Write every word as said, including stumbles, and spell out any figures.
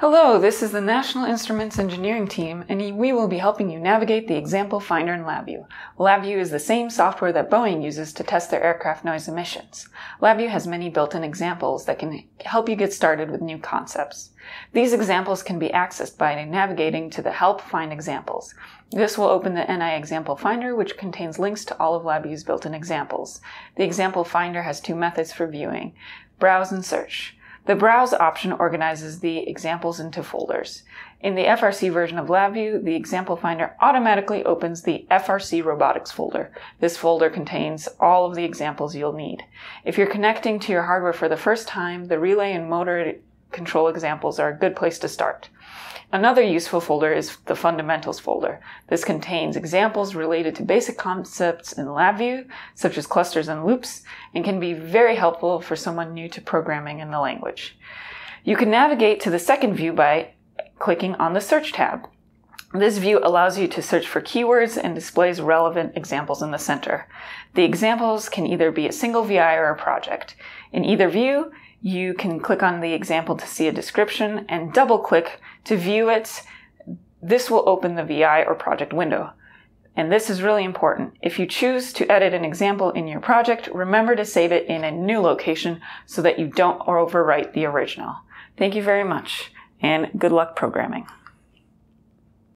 Hello, this is the National Instruments engineering team, and we will be helping you navigate the Example Finder in LabVIEW. LabVIEW is the same software that Boeing uses to test their aircraft noise emissions. LabVIEW has many built-in examples that can help you get started with new concepts. These examples can be accessed by navigating to the Help Find Examples. This will open the N I Example Finder, which contains links to all of LabVIEW's built-in examples. The Example Finder has two methods for viewing: browse and search. The Browse option organizes the examples into folders. In the F R C version of LabVIEW, the Example Finder automatically opens the F R C Robotics folder. This folder contains all of the examples you'll need. If you're connecting to your hardware for the first time, the relay and motor control examples are a good place to start. Another useful folder is the Fundamentals folder. This contains examples related to basic concepts in LabVIEW, such as clusters and loops, and can be very helpful for someone new to programming in the language. You can navigate to the second view by clicking on the Search tab. This view allows you to search for keywords and displays relevant examples in the center. The examples can either be a single V I or a project. In either view, you can click on the example to see a description and double-click to view it. This will open the V I or project window. And this is really important. If you choose to edit an example in your project, remember to save it in a new location so that you don't overwrite the original. Thank you very much, and good luck programming.